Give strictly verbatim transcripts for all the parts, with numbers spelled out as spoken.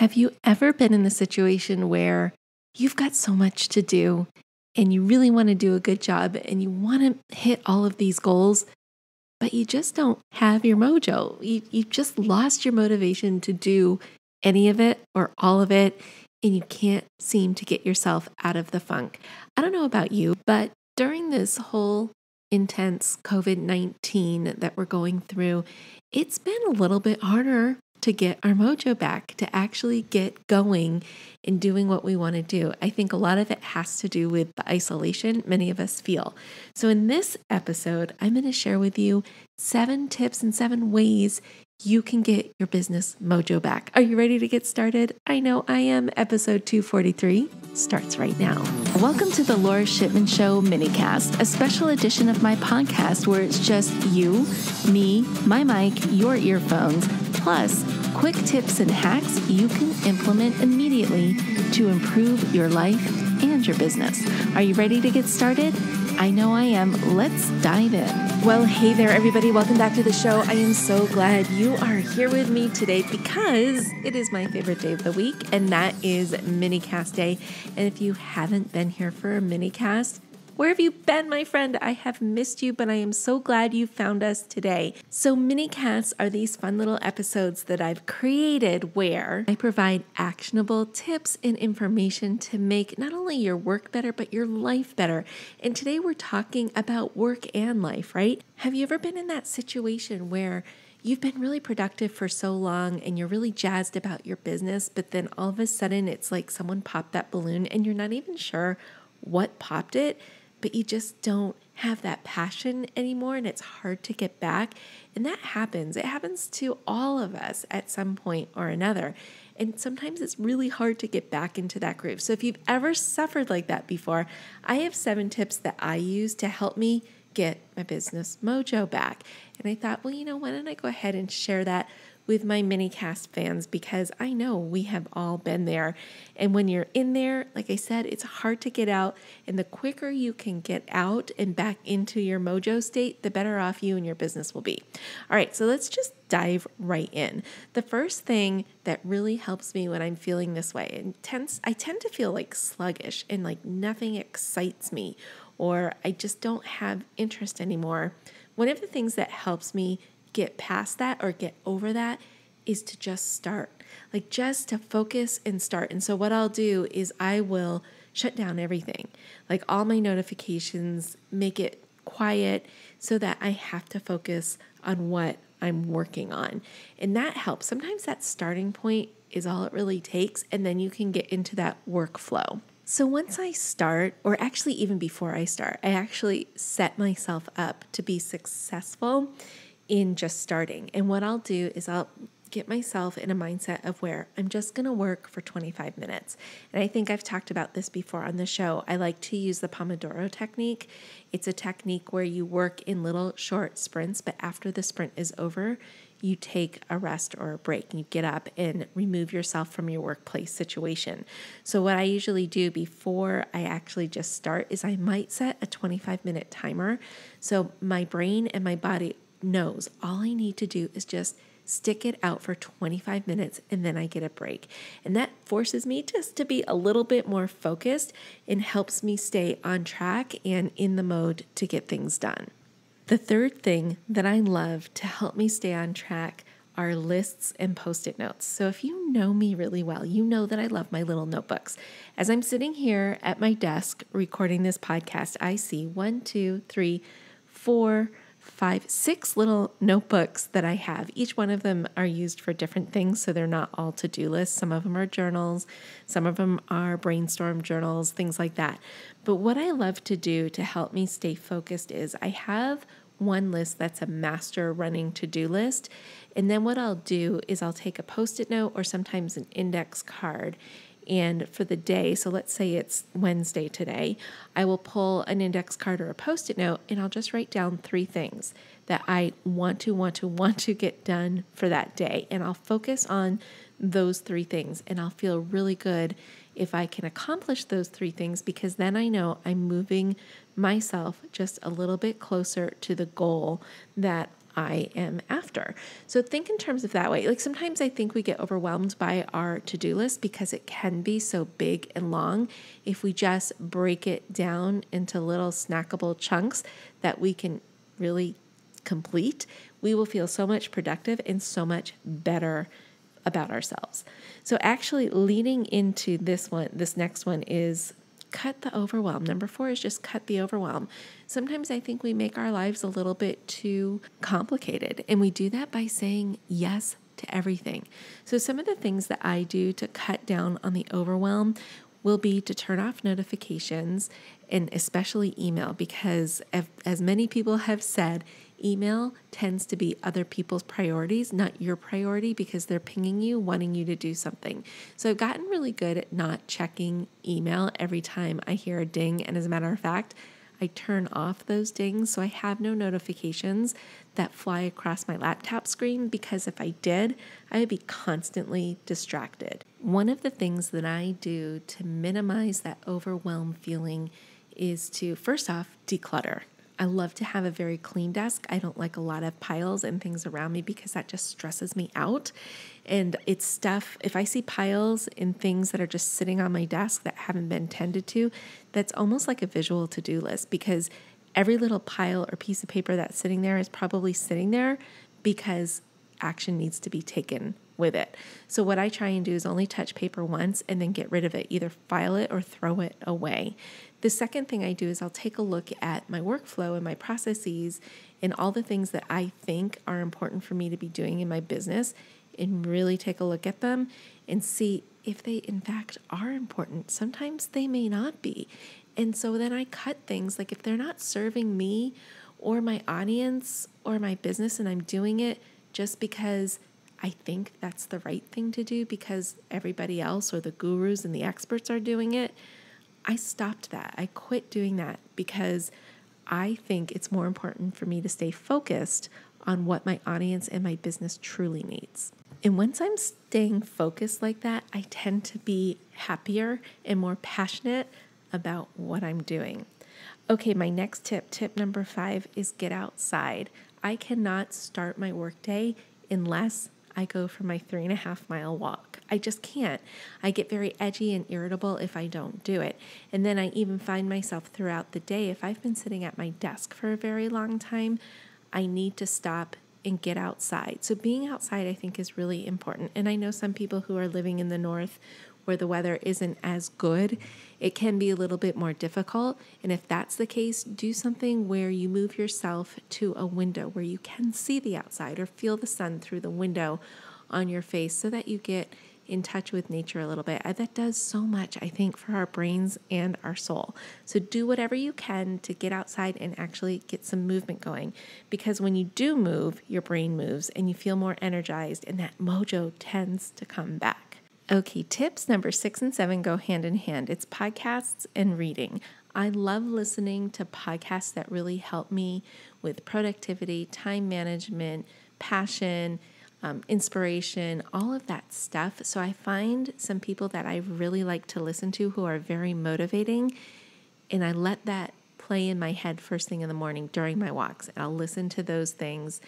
Have you ever been in the situation where you've got so much to do and you really want to do a good job and you want to hit all of these goals, but you just don't have your mojo? You, you just lost your motivation to do any of it or all of it, and you can't seem to get yourself out of the funk. I don't know about you, but during this whole intense COVID nineteen that we're going through, it's been a little bit harder to get our mojo back, to actually get going and doing what we want to do. I think a lot of it has to do with the isolation many of us feel. So in this episode, I'm going to share with you seven tips and seven ways you can get your business mojo back. Are you ready to get started? I know I am. Episode two forty-three starts right now. Welcome to the Laura Shipman Show minicast, a special edition of my podcast where it's just you, me, my mic, your earphones, plus quick tips and hacks you can implement immediately to improve your life and your business. Are you ready to get started? I know I am. Let's dive in. Well, hey there, everybody. Welcome back to the show. I am so glad you are here with me today because it is my favorite day of the week, and that is minicast day. And if you haven't been here for a minicast, where have you been, my friend? I have missed you, but I am so glad you found us today. So minicasts are these fun little episodes that I've created where I provide actionable tips and information to make not only your work better, but your life better. And today we're talking about work and life, right? Have you ever been in that situation where you've been really productive for so long and you're really jazzed about your business, but then all of a sudden it's like someone popped that balloon and you're not even sure what popped it? But you just don't have that passion anymore and it's hard to get back. And that happens. It happens to all of us at some point or another. And sometimes it's really hard to get back into that groove. So if you've ever suffered like that before, I have seven tips that I use to help me get my business mojo back. And I thought, well, you know, why don't I go ahead and share that with my minicast fans, because I know we have all been there. And when you're in there, like I said, it's hard to get out. And the quicker you can get out and back into your mojo state, the better off you and your business will be. All right, so let's just dive right in. The first thing that really helps me when I'm feeling this way, and tense, I tend to feel like sluggish and like nothing excites me, or I just don't have interest anymore. One of the things that helps me get past that or get over that is to just start, like just to focus and start. And so what I'll do is I will shut down everything, like all my notifications, make it quiet so that I have to focus on what I'm working on. And that helps. Sometimes that starting point is all it really takes. And then you can get into that workflow. So once I start, or actually even before I start, I actually set myself up to be successful in just starting. And what I'll do is I'll get myself in a mindset of where I'm just going to work for twenty-five minutes. And I think I've talked about this before on the show. I like to use the Pomodoro technique. It's a technique where you work in little short sprints, but after the sprint is over, you take a rest or a break and you get up and remove yourself from your workplace situation. So what I usually do before I actually just start is I might set a twenty-five minute timer. So my brain and my body knows all I need to do is just stick it out for twenty-five minutes and then I get a break. And that forces me just to be a little bit more focused and helps me stay on track and in the mode to get things done. The third thing that I love to help me stay on track are lists and post-it notes. So if you know me really well, you know that I love my little notebooks. As I'm sitting here at my desk recording this podcast, I see one, two, three, four, five, six little notebooks that I have. Each one of them are used for different things, so they're not all to-do lists. Some of them are journals, some of them are brainstorm journals, things like that. But what I love to do to help me stay focused is I have one list that's a master running to-do list, and then what I'll do is I'll take a post-it note or sometimes an index card. And for the day, so let's say it's Wednesday today, I will pull an index card or a post-it note and I'll just write down three things that I want to, want to, want to get done for that day. And I'll focus on those three things and I'll feel really good if I can accomplish those three things, because then I know I'm moving myself just a little bit closer to the goal that I am after. So think in terms of that way. Like sometimes I think we get overwhelmed by our to-do list because it can be so big and long. If we just break it down into little snackable chunks that we can really complete, we will feel so much productive and so much better about ourselves. So actually leading into this one, this next one is cut the overwhelm. Number four is just cut the overwhelm. Sometimes I think we make our lives a little bit too complicated, and we do that by saying yes to everything. So some of the things that I do to cut down on the overwhelm will be to turn off notifications, and especially email, because as many people have said, email tends to be other people's priorities, not your priority, because they're pinging you, wanting you to do something. So I've gotten really good at not checking email every time I hear a ding. And as a matter of fact, I turn off those dings so I have no notifications that fly across my laptop screen, because if I did, I would be constantly distracted. One of the things that I do to minimize that overwhelm feeling is to, first off, declutter. I love to have a very clean desk. I don't like a lot of piles and things around me because that just stresses me out. And it's stuff, if I see piles and things that are just sitting on my desk that haven't been tended to, that's almost like a visual to-do list, because every little pile or piece of paper that's sitting there is probably sitting there because action needs to be taken with it. So what I try and do is only touch paper once and then get rid of it, either file it or throw it away. The second thing I do is I'll take a look at my workflow and my processes and all the things that I think are important for me to be doing in my business, and really take a look at them and see if they in fact are important. Sometimes they may not be. And so then I cut things, like if they're not serving me or my audience or my business, and I'm doing it just because I think that's the right thing to do because everybody else or the gurus and the experts are doing it, I stopped that. I quit doing that because I think it's more important for me to stay focused on what my audience and my business truly needs. And once I'm staying focused like that, I tend to be happier and more passionate about what I'm doing. Okay, my next tip, tip number five, is get outside. I cannot start my workday unless I go for my three and a half mile walk. I just can't. I get very edgy and irritable if I don't do it. And then I even find myself throughout the day, if I've been sitting at my desk for a very long time, I need to stop and get outside. So being outside, I think, is really important. And I know some people who are living in the north where the weather isn't as good, it can be a little bit more difficult. And if that's the case, do something where you move yourself to a window where you can see the outside or feel the sun through the window on your face so that you get in touch with nature a little bit. That does so much, I think, for our brains and our soul. So do whatever you can to get outside and actually get some movement going, because when you do move, your brain moves and you feel more energized, and that mojo tends to come back. Okay, tips number six and seven go hand in hand. It's podcasts and reading. I love listening to podcasts that really help me with productivity, time management, passion, um, inspiration, all of that stuff. So I find some people that I really like to listen to who are very motivating, and I let that play in my head first thing in the morning during my walks. And I'll listen to those things,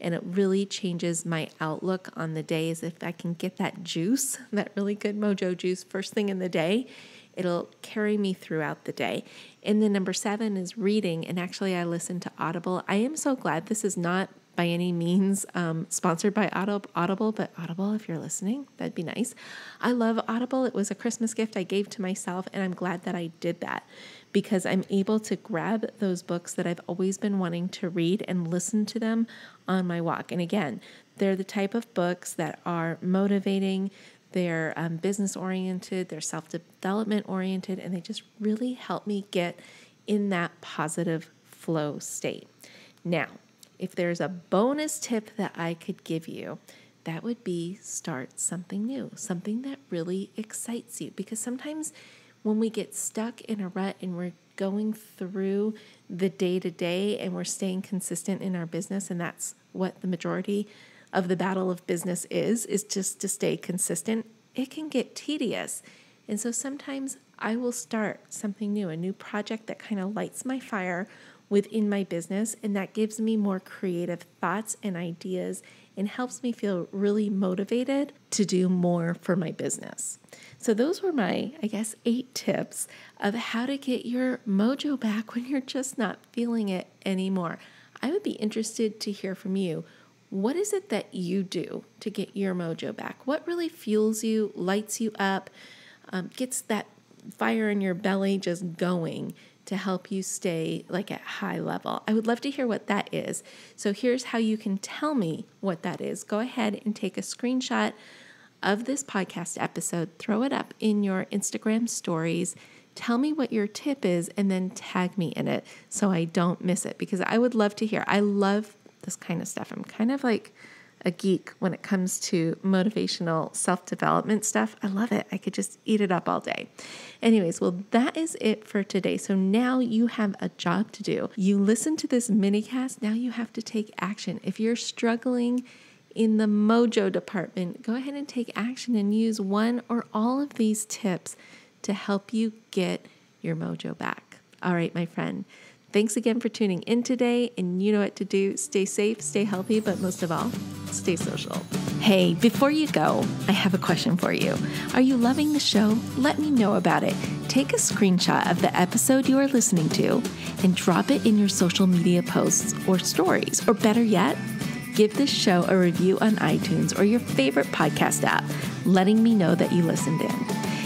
and it really changes my outlook on the day. Is if I can get that juice, that really good mojo juice first thing in the day, it'll carry me throughout the day. And then number seven is reading. And actually I listen to Audible. I am so glad this is not by any means um, sponsored by Audible, but Audible, if you're listening, that'd be nice. I love Audible. It was a Christmas gift I gave to myself, and I'm glad that I did that, because I'm able to grab those books that I've always been wanting to read and listen to them on my walk. And again, they're the type of books that are motivating, they're um, business-oriented, they're self-development oriented, and they just really help me get in that positive flow state. Now, if there's a bonus tip that I could give you, that would be start something new, something that really excites you, because sometimes when we get stuck in a rut and we're going through the day-to-day and we're staying consistent in our business, and that's what the majority of the battle of business is, is just to stay consistent, it can get tedious. And so sometimes I will start something new, a new project that kind of lights my fire within my business, and that gives me more creative thoughts and ideas and helps me feel really motivated to do more for my business. So those were my, I guess, eight tips of how to get your mojo back when you're just not feeling it anymore. I would be interested to hear from you. What is it that you do to get your mojo back? What really fuels you, lights you up, um, gets that fire in your belly just going to help you stay like at high level? I would love to hear what that is. So here's how you can tell me what that is. Go ahead and take a screenshot of this podcast episode, throw it up in your Instagram stories, tell me what your tip is, and then tag me in it so I don't miss it, because I would love to hear. I love this kind of stuff. I'm kind of like a geek when it comes to motivational self-development stuff. I love it. I could just eat it up all day. Anyways, well, that is it for today. So now you have a job to do. You listen to this mini cast. Now you have to take action. If you're struggling in the mojo department, go ahead and take action and use one or all of these tips to help you get your mojo back. All right, my friend. Thanks again for tuning in today, and you know what to do. Stay safe, stay healthy, but most of all, stay social. Hey, before you go, I have a question for you. Are you loving the show? Let me know about it. Take a screenshot of the episode you are listening to and drop it in your social media posts or stories, or better yet, give this show a review on iTunes or your favorite podcast app, letting me know that you listened in.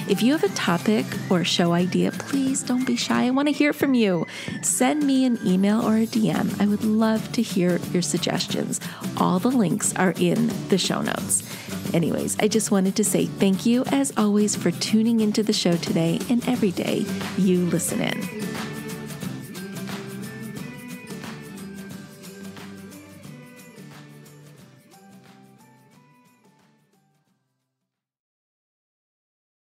If you have a topic or show idea, please don't be shy. I want to hear from you. Send me an email or a D M. I would love to hear your suggestions. All the links are in the show notes. Anyways, I just wanted to say thank you as always for tuning into the show today and every day you listen in.